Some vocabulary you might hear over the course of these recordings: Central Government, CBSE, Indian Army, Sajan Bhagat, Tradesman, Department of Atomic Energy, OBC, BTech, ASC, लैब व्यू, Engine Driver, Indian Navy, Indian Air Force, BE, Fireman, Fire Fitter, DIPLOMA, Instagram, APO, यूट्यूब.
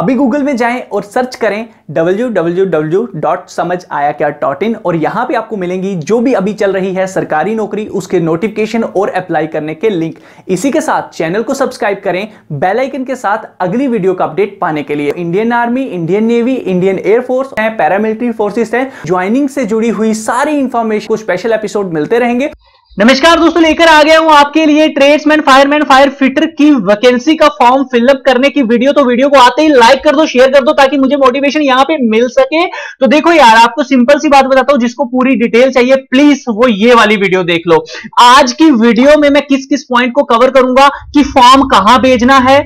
अभी गूगल में जाएं और सर्च करें www.samajaayakya.in और यहाँ पे आपको मिलेंगी जो भी अभी चल रही है सरकारी नौकरी, उसके नोटिफिकेशन और अप्लाई करने के लिंक। इसी के साथ चैनल को सब्सक्राइब करें बेल आइकन के साथ अगली वीडियो का अपडेट पाने के लिए। Indian army, Indian navy, Indian air force है, पैरामिलिट्री फोर्सेस है, ज्वाइनिंग से जुड़ी हुई सारी इंफॉर्मेशन को स्पेशल एपिसोड मिलते रहेंगे। नमस्कार दोस्तों, लेकर आ गया हूं आपके लिए ट्रेड्समैन, फायरमैन, फायर फिटर की वैकेंसी का फॉर्म फिलअप करने की वीडियो। तो वीडियो को आते ही लाइक कर दो, शेयर कर दो ताकि मुझे मोटिवेशन यहां पे मिल सके। तो देखो यार, आपको सिंपल सी बात बताता हूं, जिसको पूरी डिटेल चाहिए प्लीज वो ये वाली वीडियो देख लो। आज की वीडियो में मैं किस किस पॉइंट को कवर करूंगा कि फॉर्म कहां भेजना है,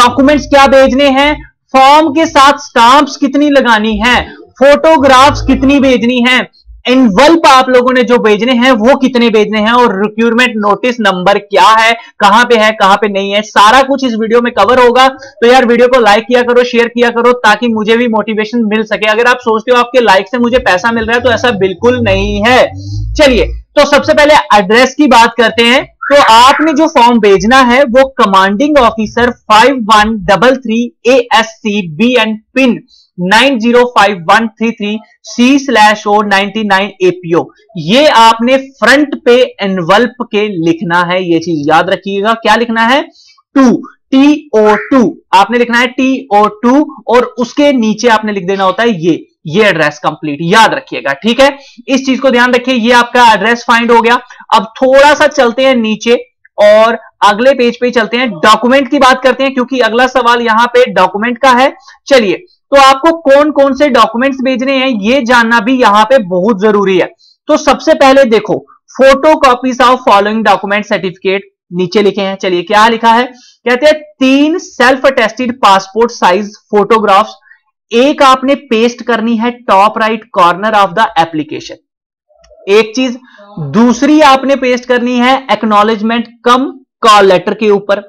डॉक्यूमेंट्स क्या भेजने हैं, फॉर्म के साथ स्टाम्प्स कितनी लगानी है, फोटोग्राफ्स कितनी भेजनी है, एनवल्प आप लोगों ने जो भेजने हैं वो कितने भेजने हैं और रिक्रूटमेंट नोटिस नंबर क्या है कहां पे नहीं है, सारा कुछ इस वीडियो में कवर होगा। तो यार वीडियो को लाइक किया करो, शेयर किया करो ताकि मुझे भी मोटिवेशन मिल सके। अगर आप सोचते हो आपके लाइक से मुझे पैसा मिल रहा है तो ऐसा बिल्कुल नहीं है। चलिए तो सबसे पहले एड्रेस की बात करते हैं। तो आपने जो फॉर्म भेजना है वो commanding officer 5133 ASC B and pin 905133/C/O99 APO ये आपने फ्रंट पे एनवल्प के लिखना है। ये चीज याद रखिएगा, क्या लिखना है, TO2 आपने लिखना है, TO2 और उसके नीचे आपने लिख देना होता है ये एड्रेस कंप्लीट, याद रखिएगा। ठीक है, इस चीज को ध्यान रखिए। ये आपका एड्रेस फाइंड हो गया। अब थोड़ा सा चलते हैं नीचे और अगले पेज पे चलते हैं, डॉक्यूमेंट की बात करते हैं क्योंकि अगला सवाल यहाँ पे डॉक्यूमेंट का है। चलिए, तो आपको कौन कौन से डॉक्यूमेंट्स भेजने हैं ये जानना भी यहां पे बहुत जरूरी है। तो सबसे पहले देखो, photo copies of following document certificate नीचे लिखे हैं। चलिए क्या लिखा है, कहते हैं 3 self attested passport size photographs. एक आपने पेस्ट करनी है top right corner of the application, एक चीज। दूसरी आपने पेस्ट करनी है एक्नॉलेजमेंट कम कॉल लेटर के ऊपर।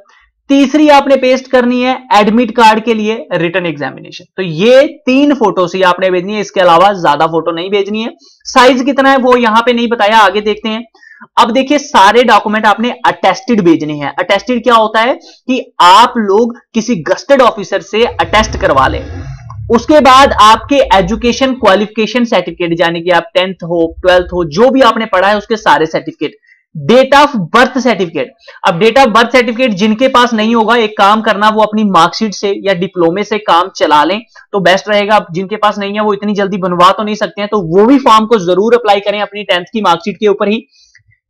तीसरी आपने पेस्ट करनी है एडमिट कार्ड के लिए रिटन एग्जामिनेशन। तो ये 3 फोटोस ही आपने भेजनी है, इसके अलावा ज्यादा फोटो नहीं भेजनी है। साइज कितना है वो यहां पे नहीं बताया, आगे देखते हैं। अब देखिए, सारे डॉक्यूमेंट आपने अटेस्टेड भेजने हैं। अटेस्टेड क्या होता है कि आप लोग किसी गस्टेड ऑफिसर से अटेस्ट करवा लें। उसके बाद आपके एजुकेशन क्वालिफिकेशन सर्टिफिकेट, यानी कि आप 10th हो, 12th हो, जो भी आपने पढ़ा है उसके सारे certificate. Date of birth certificate, अब डेट ऑफ बर्थ सर्टिफिकेट जिनके पास नहीं होगा एक काम करना, वो अपनी मार्कशीट से या डिप्लोमे से काम चला लें तो बेस्ट रहेगा। अब जिनके पास नहीं है वो इतनी जल्दी बनवा तो नहीं सकते हैं, तो वो भी फॉर्म को जरूर अप्लाई करें अपनी 10th की मार्कशीट के ऊपर ही।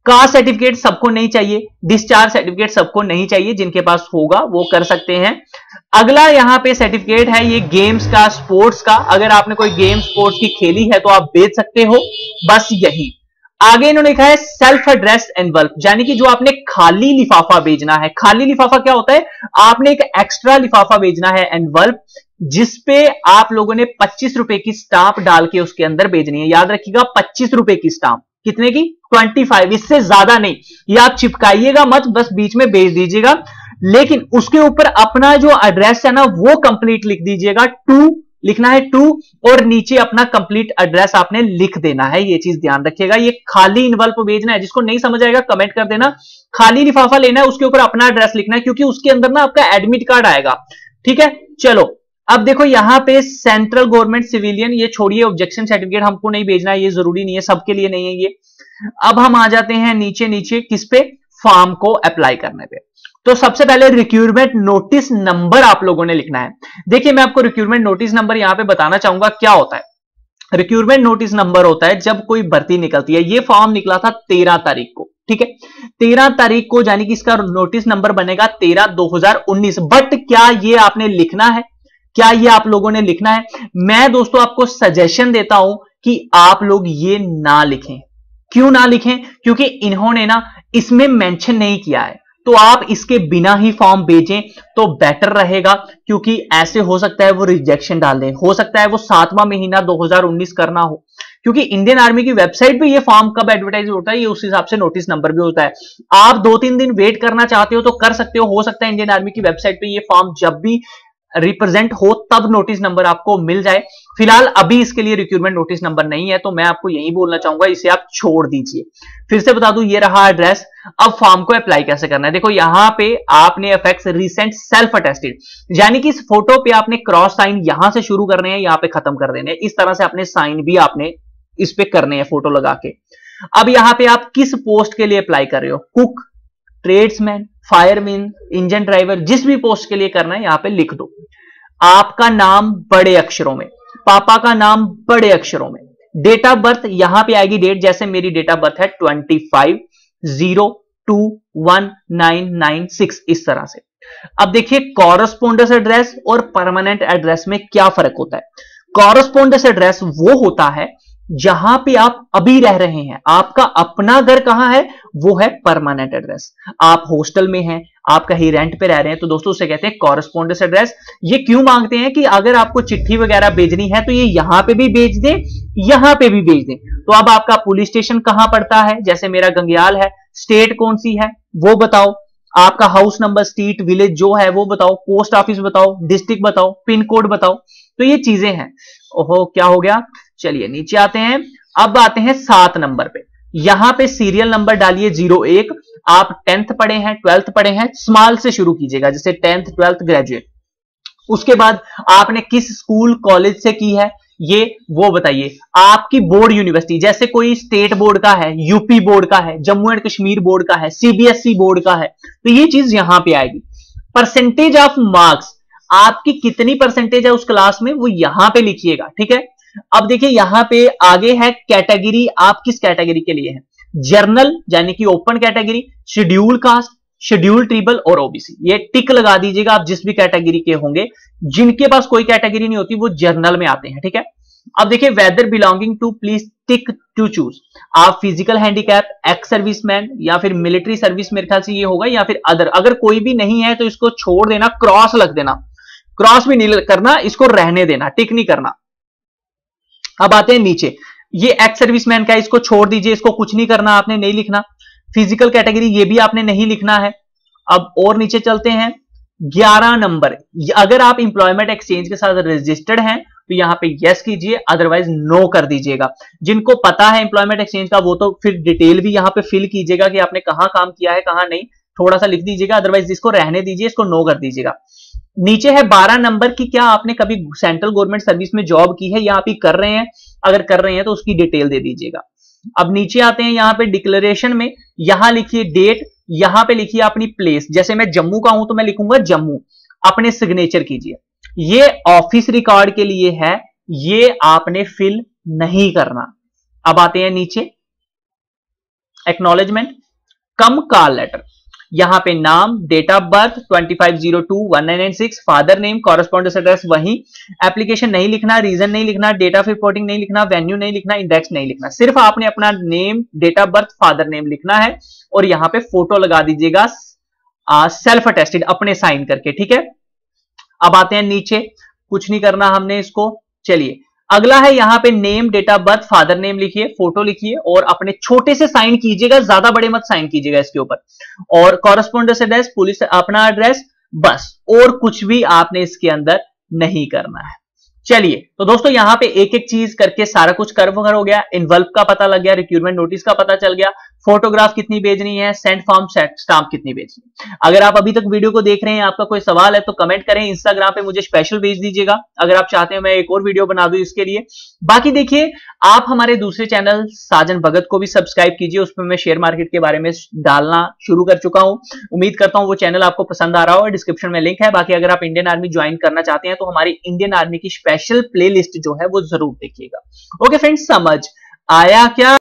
कास्ट सर्टिफिकेट सबको नहीं चाहिए, डिस्चार्ज सर्टिफिकेट सबको नहीं चाहिए, जिनके पास होगा वो कर सकते हैं। अगला यहाँ पे सर्टिफिकेट है ये गेम्स का, स्पोर्ट्स का, अगर आपने कोई गेम स्पोर्ट्स की खेली है तो आप भेज सकते हो, बस यही। आगे इन्होंने लिखा है सेल्फ एड्रेस्ड एनवल्प, यानी कि जो आपने खाली लिफाफा भेजना है। खाली लिफाफा क्या होता है, आपने एक एक्स्ट्रा लिफाफा भेजना है एनवल्प जिसपे आप लोगों ने 25 रुपए की स्टाम्प डाल के उसके अंदर भेजनी है। याद रखिएगा 25 रुपए की स्टाम्प, कितने की, 25, इससे ज्यादा नहीं। ये आप चिपकाइएगा मत, बस बीच में भेज दीजिएगा, लेकिन उसके ऊपर अपना जो एड्रेस है ना वो कंप्लीट लिख दीजिएगा। 2 लिखना है, 2 और नीचे अपना कंप्लीट एड्रेस आपने लिख देना है। ये चीज ध्यान रखिएगा, ये खाली एनवलप भेजना है। जिसको नहीं समझ आएगा कमेंट कर देना। खाली लिफाफा लेना है, उसके ऊपर अपना एड्रेस लिखना है क्योंकि उसके अंदर ना आपका एडमिट कार्ड आएगा। ठीक है, चलो अब देखो यहाँ पे सेंट्रल गवर्नमेंट सिविलियन, ये छोड़िए, ऑब्जेक्शन सर्टिफिकेट हमको नहीं भेजना है, ये जरूरी नहीं है, सबके लिए नहीं है ये। अब हम आ जाते हैं नीचे किस पे, फॉर्म को अप्लाई करने पे। तो सबसे पहले रिक्रूटमेंट नोटिस नंबर आप लोगों ने लिखना है। देखिए मैं आपको रिक्रूटमेंट नोटिस नंबर यहां पे बताना चाहूंगा क्या होता है। रिक्रूटमेंट नोटिस नंबर होता है जब कोई भर्ती निकलती है। ये फॉर्म निकला था 13 तारीख को, ठीक है, 13 तारीख को, यानी कि इसका नोटिस नंबर बनेगा 13/2019। बट क्या ये आपने लिखना है, क्या ये आप लोगों ने लिखना है? मैं दोस्तों आपको सजेशन देता हूं कि आप लोग ये ना लिखें। क्यों ना लिखें, क्योंकि इन्होंने ना इसमें मेंशन नहीं किया है, तो आप इसके बिना ही फॉर्म भेजें तो बेटर रहेगा क्योंकि ऐसे हो सकता है वो रिजेक्शन डाल दें, हो सकता है वो 7वां महीना 2019 करना हो, क्योंकि इंडियन आर्मी की वेबसाइट पे ये फॉर्म कब एडवर्टाइज होता है ये उस हिसाब से नोटिस नंबर भी होता है। आप 2-3 दिन वेट करना चाहते हो तो कर सकते हो सकता है इंडियन आर्मी की वेबसाइट पे ये फॉर्म जब भी रिप्रेजेंट हो तब नोटिस नंबर आपको मिल जाए। फिलहाल अभी इसके लिए रिक्रूटमेंट नोटिस नंबर नहीं है, तो मैं आपको यही बोलना चाहूंगा इसे आप छोड़ दीजिए। फिर से बता दूं, ये रहा एड्रेस। अब फॉर्म को अप्लाई कैसे करना है, देखो यहां पे आपने एफएक्स रिसेंट सेल्फ अटेस्टेड, यानी कि इस फोटो पे आपने क्रॉस साइन यहां से शुरू करने हैं, यहां पे खत्म कर देने हैं। इस तरह से अपने साइन भी आपने इस पे करने हैं फोटो लगा के। अब यहां पे आप किस पोस्ट के लिए अप्लाई कर रहे हो, cook, tradesman, fireman, engine driver, जिस भी पोस्ट के लिए करना है यहां पे लिख दो। आपका नाम बड़े अक्षरों में, पापा का नाम बड़े अक्षरों में, डेट ऑफ बर्थ यहां पे आएगी डेट, जैसे मेरी डेट ऑफ बर्थ है 25/02/1996 इस तरह से। अब देखिए कॉरेस्पॉन्डेंस एड्रेस और परमानेंट एड्रेस में क्या फर्क होता है। कॉरेस्पॉन्डेंस एड्रेस वो होता है जहां पे आप अभी रह रहे हैं, आपका अपना घर कहां है वो है परमानेंट एड्रेस। आप हॉस्टल में हैं, आप कहीं रेंट पे रह रहे हैं, तो दोस्तों उसे कहते हैं कॉरेस्पॉन्डेंस एड्रेस। ये क्यों मांगते हैं कि अगर आपको चिट्ठी वगैरह भेजनी है तो ये यहां पे भी भेज दें, यहां पे भी भेज दें। तो अब आपका पुलिस स्टेशन कहां पड़ता है, जैसे मेरा गंगयाल है, स्टेट कौन सी है वो बताओ, आपका हाउस नंबर, स्ट्रीट, विलेज जो है वो बताओ, पोस्ट ऑफिस बताओ, डिस्ट्रिक्ट बताओ, पिन कोड बताओ। तो ये चीजें हैं। ओहो क्या हो गया, चलिए नीचे आते हैं। अब आते हैं 7 नंबर पे, यहां पे सीरियल नंबर डालिए 01। आप 10th पढ़े हैं, 12th पढ़े हैं, स्मॉल से शुरू कीजिएगा, जैसे 10th, 12th, ग्रेजुएट। उसके बाद आपने किस स्कूल कॉलेज से की है ये वो बताइए, आपकी बोर्ड यूनिवर्सिटी, जैसे कोई स्टेट बोर्ड का है, यूपी बोर्ड का है, जम्मू एंड कश्मीर बोर्ड का है, सीबीएसई बोर्ड का है, तो ये चीज यहां पे आएगी। परसेंटेज ऑफ मार्क्स, आपकी कितनी परसेंटेज है उस क्लास में वो यहां पे लिखिएगा, ठीक है। अब देखिए यहां पे आगे है कैटेगरी, आप किस कैटेगरी के लिए हैं, जर्नल यानी कि open category, schedule caste, schedule tribal और ओबीसी। ये टिक लगा दीजिएगा आप जिस भी कैटेगरी के होंगे। जिनके पास कोई कैटेगरी नहीं होती वो जर्नल में आते हैं, ठीक है। अब देखिए whether belonging to, please tick to choose. आप फिजिकल हैंडीकैप, एक्स सर्विसमैन या फिर मिलिट्री सर्विस, मेरे ख्याल से ये होगा, या फिर अदर। अगर कोई भी नहीं है तो इसको छोड़ देना, क्रॉस लग देना, क्रॉस भी नहीं करना, इसको रहने देना, टिक नहीं करना। अब आते हैं नीचे, ये एक्स सर्विसमैन का, इसको छोड़ दीजिए, इसको कुछ नहीं करना, आपने नहीं लिखना। फिजिकल कैटेगरी ये भी आपने नहीं लिखना है। अब और नीचे चलते हैं, 11 नंबर, अगर आप एम्प्लॉयमेंट एक्सचेंज के साथ रजिस्टर्ड हैं तो यहां पे यस कीजिए, अदरवाइज नो कर दीजिएगा। जिनको पता है एम्प्लॉयमेंट एक्सचेंज का वो तो फिर डिटेल भी यहां पे फिल कीजिएगा कि आपने कहां काम किया है कहां नहीं, थोड़ा सा लिख दीजिएगा, अदरवाइज इसको रहने दीजिए, इसको नो कर दीजिएगा। नीचे है 12 नंबर की क्या आपने कभी सेंट्रल गवर्नमेंट सर्विस में जॉब की है या आप ही कर रहे हैं, अगर कर रहे हैं तो उसकी डिटेल दे दीजिएगा। अब नीचे आते हैं, यहाँ पे डिक्लेरेशन में यहां लिखिए डेट, यहां पे लिखिए अपनी प्लेस, जैसे मैं जम्मू का हूं तो मैं लिखूंगा जम्मू, अपने सिग्नेचर कीजिए। ये ऑफिस रिकॉर्ड के लिए है, ये आपने फिल नहीं करना। अब आते हैं नीचे एक्नॉलेजमेंट कम कॉल लेटर, यहां पे नाम, date of birth 25/02/1996, father name, correspondence address वही, एप्लीकेशन नहीं लिखना, रीजन नहीं लिखना, डेट ऑफ रिपोर्टिंग नहीं लिखना, वेन्यू नहीं लिखना, इंडेक्स नहीं लिखना, सिर्फ आपने अपना name, date of birth, father name लिखना है। और यहां पे फोटो लगा दीजिएगा सेल्फ अटेस्टेड, अपने साइन करके, ठीक है। अब आते हैं नीचे, कुछ नहीं करना हमने इसको। चलिए अगला है, यहाँ पे name, date of birth, father name लिखिए, फोटो लिखिए और अपने छोटे से साइन कीजिएगा, ज्यादा बड़े मत साइन कीजिएगा इसके ऊपर। और कॉरेस्पॉन्डेंस एड्रेस, पुलिस, अपना एड्रेस, बस, और कुछ भी आपने इसके अंदर नहीं करना है। चलिए तो दोस्तों यहाँ पे एक एक चीज करके सारा कुछ कवर हो गया। इनवल्प का पता लग गया, रिक्रूटमेंट नोटिस का पता चल गया, फोटोग्राफ कितनी भेजनी है, सेंड फॉर्म, स्टाम्प कितनी भेजनी है। अगर आप अभी तक वीडियो को देख रहे हैं, आपका कोई सवाल है तो कमेंट करें, इंस्टाग्राम पे मुझे स्पेशल भेज दीजिएगा। अगर आप चाहते हैं मैं एक और वीडियो बना दूं इसके लिए। बाकी देखिए आप हमारे दूसरे चैनल साजन भगत को भी सब्सक्राइब कीजिए, उसमें मैं शेयर मार्केट के बारे में डालना शुरू कर चुका हूँ। उम्मीद करता हूँ वो चैनल आपको पसंद आ रहा हो। डिस्क्रिप्शन में लिंक है। बाकी अगर आप इंडियन आर्मी ज्वाइन करना चाहते हैं तो हमारी इंडियन आर्मी की स्पेशल प्लेलिस्ट जो है वो जरूर देखिएगा। ओके फ्रेंड्स, समझ आया क्या।